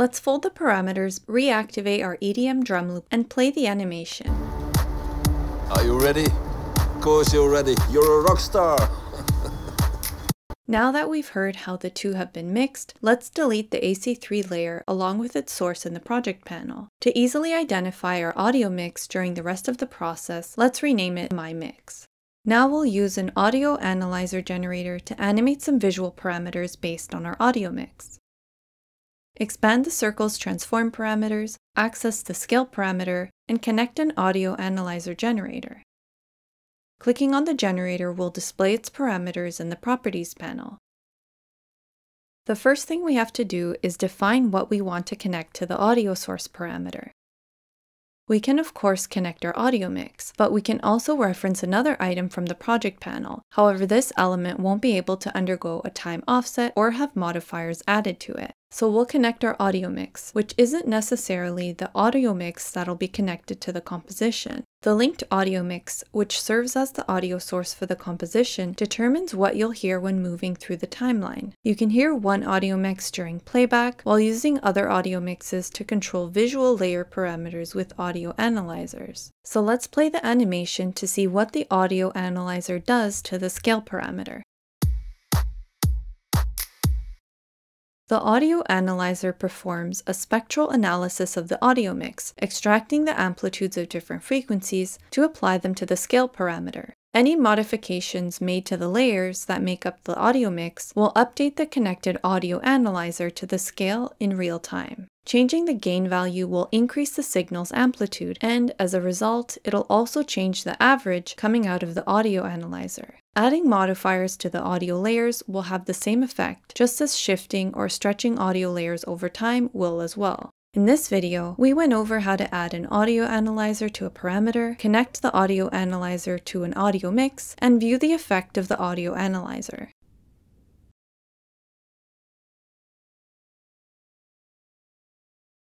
Let's fold the parameters, reactivate our EDM drum loop, and play the animation. Are you ready? Of course you're ready. You're a rock star. Now that we've heard how the two have been mixed, let's delete the AC3 layer along with its source in the project panel. To easily identify our audio mix during the rest of the process, let's rename it My Mix. Now we'll use an Audio Analyzer generator to animate some visual parameters based on our audio mix. Expand the circle's transform parameters, access the scale parameter, and connect an Audio Analyzer generator. Clicking on the generator will display its parameters in the Properties panel. The first thing we have to do is define what we want to connect to the audio source parameter. We can of course connect our audio mix, but we can also reference another item from the project panel. However, this element won't be able to undergo a time offset or have modifiers added to it. So we'll connect our audio mix, which isn't necessarily the audio mix that'll be connected to the composition. The linked audio mix, which serves as the audio source for the composition, determines what you'll hear when moving through the timeline. You can hear one audio mix during playback, while using other audio mixes to control visual layer parameters with audio analyzers. So let's play the animation to see what the audio analyzer does to the scale parameter. The Audio Analyzer performs a spectral analysis of the audio mix, extracting the amplitudes of different frequencies to apply them to the scale parameter. Any modifications made to the layers that make up the audio mix will update the connected Audio Analyzer to the scale in real time. Changing the gain value will increase the signal's amplitude, and as a result, it'll also change the average coming out of the audio analyzer. Adding modifiers to the audio layers will have the same effect, just as shifting or stretching audio layers over time will as well. In this video, we went over how to add an audio analyzer to a parameter, connect the audio analyzer to an audio mix, and view the effect of the audio analyzer.